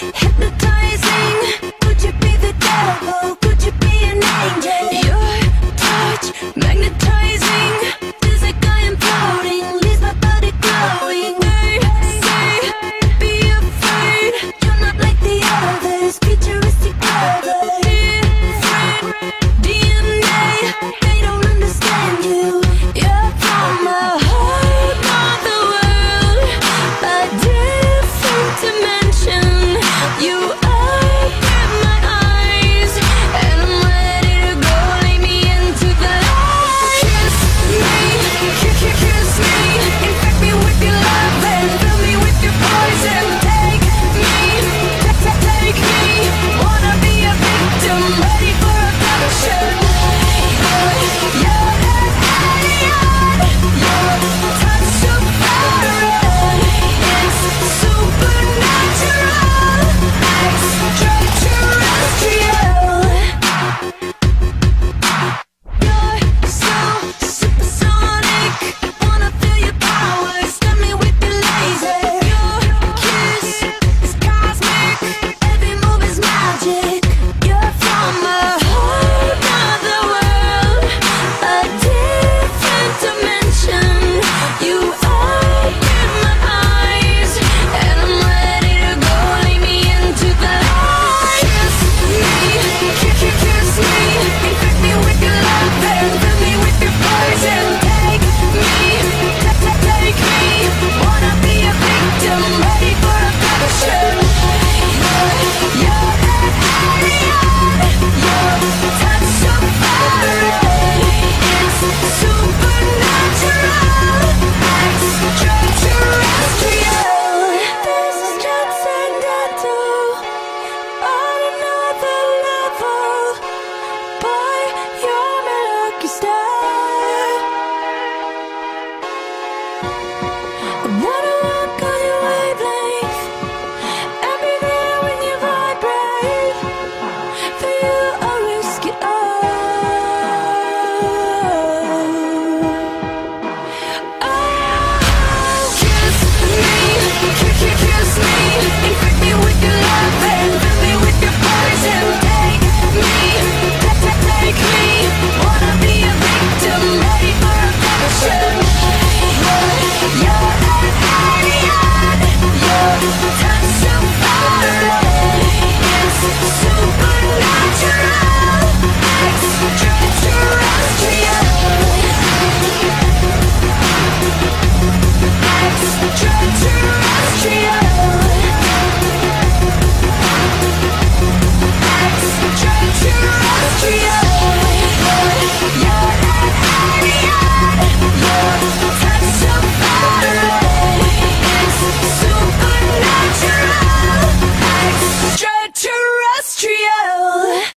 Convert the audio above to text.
hypnotizing. Could you be the devil? Could you be an angel? Your touch magnetizing.